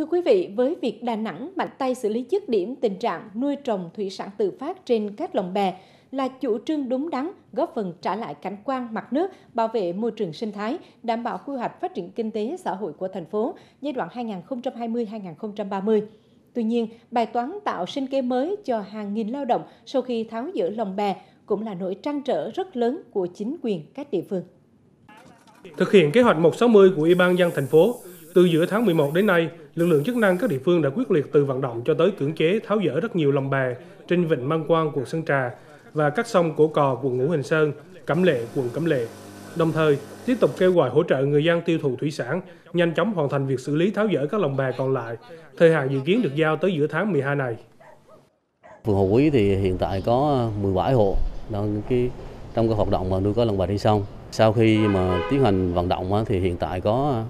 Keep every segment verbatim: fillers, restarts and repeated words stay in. Thưa quý vị, với việc Đà Nẵng mạnh tay xử lý dứt điểm tình trạng nuôi trồng thủy sản tự phát trên các lồng bè là chủ trương đúng đắn, góp phần trả lại cảnh quan mặt nước, bảo vệ môi trường sinh thái, đảm bảo quy hoạch phát triển kinh tế xã hội của thành phố giai đoạn hai nghìn không trăm hai mươi đến hai nghìn không trăm ba mươi. Tuy nhiên, bài toán tạo sinh kế mới cho hàng nghìn lao động sau khi tháo dỡ lồng bè cũng là nỗi trăn trở rất lớn của chính quyền các địa phương. Thực hiện kế hoạch một trăm sáu mươi của Ủy ban nhân dân thành phố, từ giữa tháng mười một đến nay, lực lượng chức năng các địa phương đã quyết liệt từ vận động cho tới cưỡng chế tháo dỡ rất nhiều lồng bè trên vịnh Mân Quang, quận Sơn Trà và các sông Cổ Cò, quận Ngũ Hành Sơn, Cẩm Lệ, quận Cẩm Lệ. Đồng thời, tiếp tục kêu gọi hỗ trợ người dân tiêu thụ thủy sản, nhanh chóng hoàn thành việc xử lý tháo dỡ các lồng bè còn lại. Thời hạn dự kiến được giao tới giữa tháng mười hai này. Phường Hồ Quý thì hiện tại có mười bảy hộ đang cái trong cái hoạt động mà nuôi cá lồng bè trên sông. Sau khi mà tiến hành vận động thì hiện tại có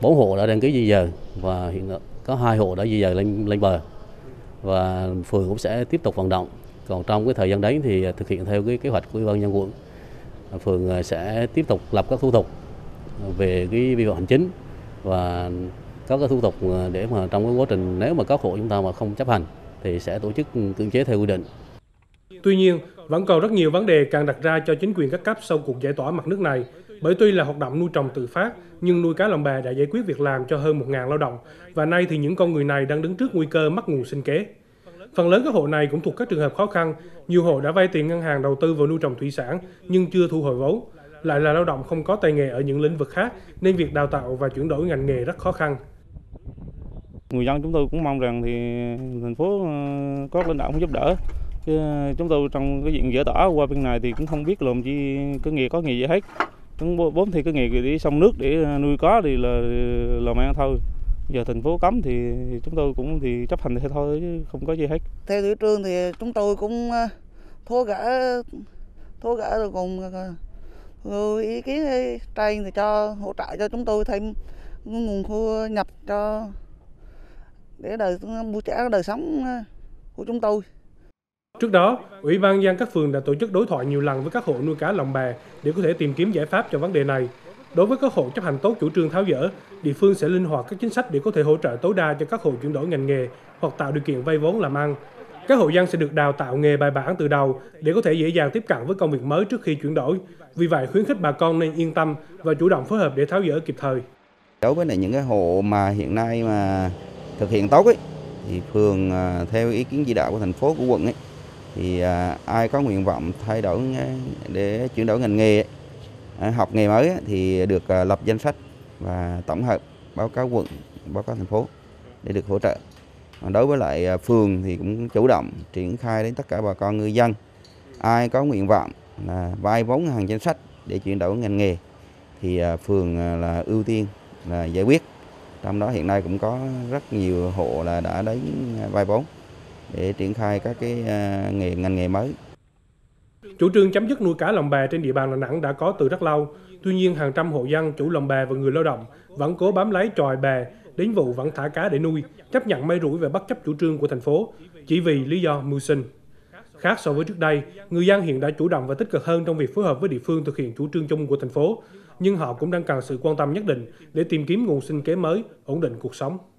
bốn hộ đã đăng ký di dời và hiện có hai hộ đã di dời lên lên bờ, và phường cũng sẽ tiếp tục vận động. Còn trong cái thời gian đấy thì thực hiện theo cái kế hoạch của Ủy ban nhân dân quận, phường sẽ tiếp tục lập các thủ tục về cái vi phạm hành chính và các cái thủ tục để mà trong cái quá trình nếu mà các hộ chúng ta mà không chấp hành thì sẽ tổ chức cưỡng chế theo quy định. Tuy nhiên, vẫn còn rất nhiều vấn đề càng đặt ra cho chính quyền các cấp sau cuộc giải tỏa mặt nước này, bởi tuy là hoạt động nuôi trồng tự phát nhưng nuôi cá lồng bè đã giải quyết việc làm cho hơn một nghìn lao động, và nay thì những con người này đang đứng trước nguy cơ mất nguồn sinh kế. Phần lớn các hộ này cũng thuộc các trường hợp khó khăn, nhiều hộ đã vay tiền ngân hàng đầu tư vào nuôi trồng thủy sản nhưng chưa thu hồi vốn, lại là lao động không có tay nghề ở những lĩnh vực khác nên việc đào tạo và chuyển đổi ngành nghề rất khó khăn. Người dân chúng tôi cũng mong rằng thì thành phố có lãnh đạo cũng giúp đỡ. Chứ chúng tôi trong cái diện giải tỏa qua bên này thì cũng không biết làm chi cái nghề có nghề gì hết. Chúng bốn thì cái nghề đi sông nước để nuôi cá thì là làm ăn thôi. Giờ thành phố cấm thì chúng tôi cũng thì chấp hành thì thôi chứ không có gì hết. Theo chủ trương thì chúng tôi cũng thua gã thua gã rồi, cùng người ý kiến trên thì cho hỗ trợ cho chúng tôi thêm nguồn thu nhập cho để đời buổi trả đời sống của chúng tôi. Trước đó, Ủy ban nhân dân các phường đã tổ chức đối thoại nhiều lần với các hộ nuôi cá lồng bè để có thể tìm kiếm giải pháp cho vấn đề này. Đối với các hộ chấp hành tốt chủ trương tháo dỡ, địa phương sẽ linh hoạt các chính sách để có thể hỗ trợ tối đa cho các hộ chuyển đổi ngành nghề hoặc tạo điều kiện vay vốn làm ăn. Các hộ dân sẽ được đào tạo nghề bài bản từ đầu để có thể dễ dàng tiếp cận với công việc mới trước khi chuyển đổi. Vì vậy, khuyến khích bà con nên yên tâm và chủ động phối hợp để tháo dỡ kịp thời. Đối với những cái hộ mà hiện nay mà thực hiện tốt ấy, thì phường theo ý kiến chỉ đạo của thành phố, của quận ấy, thì ai có nguyện vọng thay đổi để chuyển đổi ngành nghề, học nghề mới thì được lập danh sách và tổng hợp báo cáo quận, báo cáo thành phố để được hỗ trợ. Đối với lại phường thì cũng chủ động triển khai đến tất cả bà con ngư dân. Ai có nguyện vọng là vay vốn ngân hàng chính sách để chuyển đổi ngành nghề thì phường là ưu tiên là giải quyết. Trong đó hiện nay cũng có rất nhiều hộ là đã đến vay vốn để triển khai các cái nghề ngành nghề mới. Chủ trương chấm dứt nuôi cá lồng bè trên địa bàn Đà Nẵng đã có từ rất lâu. Tuy nhiên, hàng trăm hộ dân, chủ lồng bè và người lao động vẫn cố bám lấy chòi bè, đến vụ vẫn thả cá để nuôi, chấp nhận may rủi và bất chấp chủ trương của thành phố, chỉ vì lý do mưu sinh. Khác so với trước đây, người dân hiện đã chủ động và tích cực hơn trong việc phối hợp với địa phương thực hiện chủ trương chung của thành phố, nhưng họ cũng đang cần sự quan tâm nhất định để tìm kiếm nguồn sinh kế mới, ổn định cuộc sống.